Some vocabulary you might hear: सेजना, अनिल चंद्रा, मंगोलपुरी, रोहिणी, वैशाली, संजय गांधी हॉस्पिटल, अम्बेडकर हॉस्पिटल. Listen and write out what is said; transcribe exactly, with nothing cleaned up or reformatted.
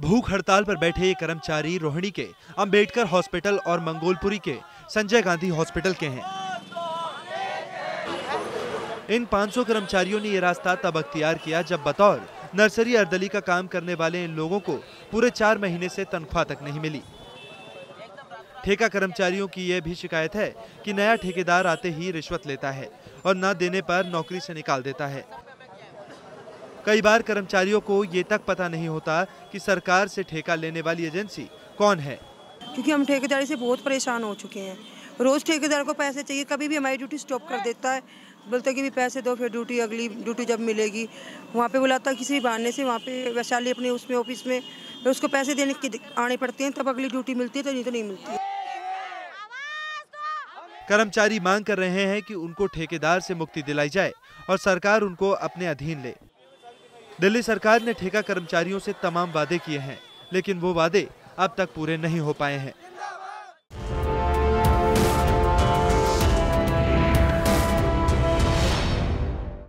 भूख हड़ताल पर बैठे ये कर्मचारी रोहिणी के, अम्बेडकर हॉस्पिटल और मंगोलपुरी के संजय गांधी हॉस्पिटल के हैं। इन पाँच सौ कर्मचारियों ने ये रास्ता तब अख्तियार किया जब बतौर नर्सरी अर्दली का काम करने वाले इन लोगों को पूरे चार महीने से तनख्वाह तक नहीं मिली। ठेका कर्मचारियों की यह भी शिकायत है कि नया ठेकेदार आते ही रिश्वत लेता है और न देने पर नौकरी से निकाल देता है। कई बार कर्मचारियों को ये तक पता नहीं होता कि सरकार से ठेका लेने वाली एजेंसी कौन है, क्योंकि हम ठेकेदारी से बहुत परेशान हो चुके हैं। रोज ठेकेदार को पैसे चाहिए, कभी भी हमारी ड्यूटी स्टॉप कर देता है, बोलता कि भी पैसे दो, फिर ड्यूटी अगली ड्यूटी जब मिलेगी वहाँ पे बुलाता किसी बहाने से। वहाँ पे वैशाली अपने उसमें ऑफिस में तो उसको पैसे देने के आने पड़ते हैं, तब अगली ड्यूटी मिलती है, तो नहीं तो नहीं मिलती। कर्मचारी मांग कर रहे हैं कि उनको ठेकेदार से मुक्ति दिलाई जाए और सरकार उनको अपने अधीन ले। दिल्ली सरकार ने ठेका कर्मचारियों से तमाम वादे किए हैं, लेकिन वो वादे अब तक पूरे नहीं हो पाए हैं।